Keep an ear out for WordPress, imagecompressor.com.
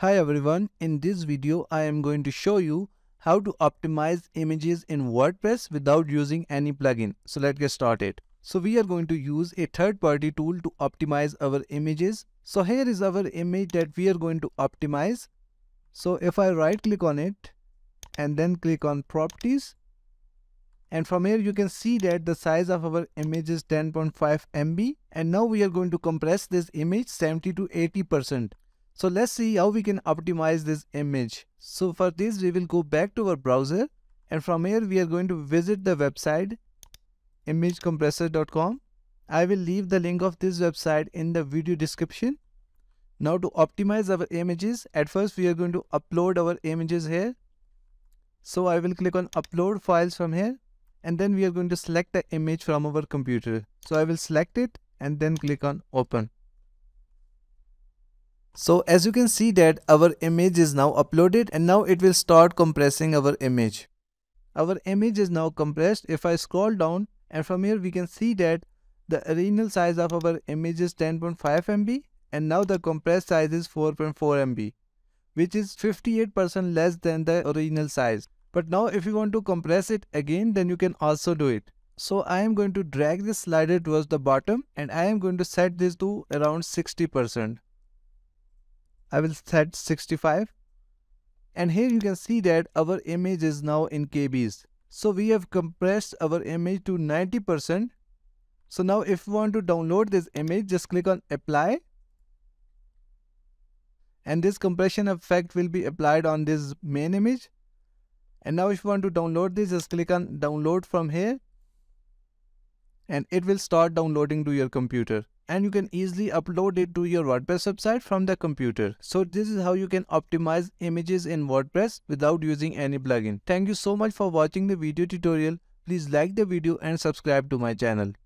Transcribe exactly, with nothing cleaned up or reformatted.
Hi everyone, in this video I am going to show you how to optimize images in WordPress without using any plugin. So let's get started. So we are going to use a third-party tool to optimize our images. So here is our image that we are going to optimize. So if I right click on it and then click on properties, and from here you can see that the size of our image is ten point five megabytes, and now we are going to compress this image seventy to eighty percent. So let's see how we can optimize this image. So for this we will go back to our browser, and from here we are going to visit the website image compressor dot com. I will leave the link of this website in the video description. Now to optimize our images, at first we are going to upload our images here. So I will click on upload files from here, and then we are going to select the image from our computer. So I will select it and then click on open. So as you can see that our image is now uploaded, and now it will start compressing our image. Our image is now compressed. If I scroll down, and from here we can see that the original size of our image is ten point five megabytes, and now the compressed size is four point four megabytes, which is fifty-eight percent less than the original size. But now if you want to compress it again, then you can also do it. So I am going to drag this slider towards the bottom, and I am going to set this to around sixty percent. I will set sixty-five, and here you can see that our image is now in K Bs. So we have compressed our image to ninety percent. So now if you want to download this image, just click on apply, and this compression effect will be applied on this main image. And now if you want to download this, just click on download from here, and it will start downloading to your computer. And you can easily upload it to your WordPress website from the computer. So this is how you can optimize images in WordPress without using any plugin. Thank you so much for watching the video tutorial. Please like the video and subscribe to my channel.